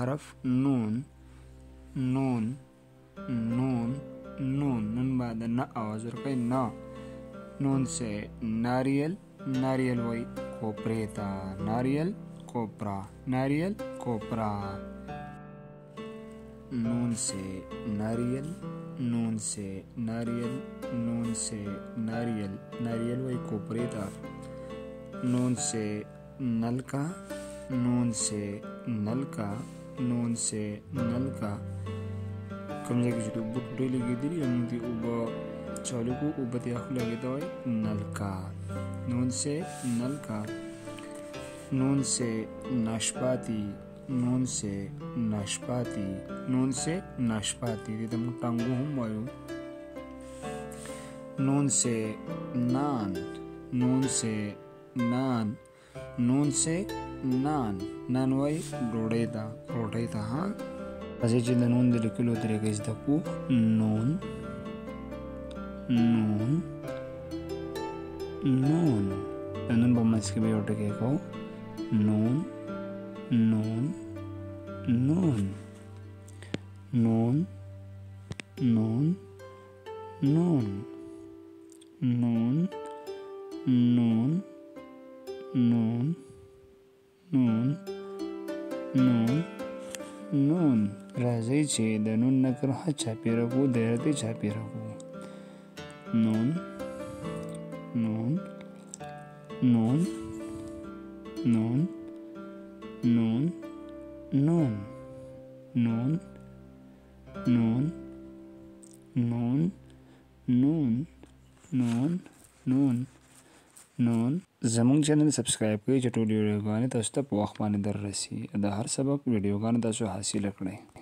حرف نون نون نون نون نون بعد نا آواز رکھے نا نون سے ناریل ناریل وی کوپریتا ناریل کوپرا ناریل کوپرا نون سے ناریل نون سے ناریل نون से नारियल नारियल वही कोपरेता नून से नलका कमजे के जुटू बुक डोली के दिली अमुदी उबा चालू को उबते आखुला के दवाई नलका नलका नून से नाशपाती नून से नाशपाती ये तो मुटांगू हम वायु नून से नान नान वाई रोड़ेता हाँ ऐसे चीज़ नून दिल किलो तरीके इस दफू नून नून नून तनुन बम्मा इसके भी उठ के कहो नून नून नून नून नून नून नून नून नून नून नून नून राजई छे दनून नकर हा छापी रखू देरते छापी रखू नून नून नून नून नून नून नून नून नून नून नून नून नून जमंग चैनल सब्सक्राइब करें चटोरी वीडियो गाने तब तक वाक़ पाने दर रसी अदा हर सबक वीडियो गाने तब हासिल रखने।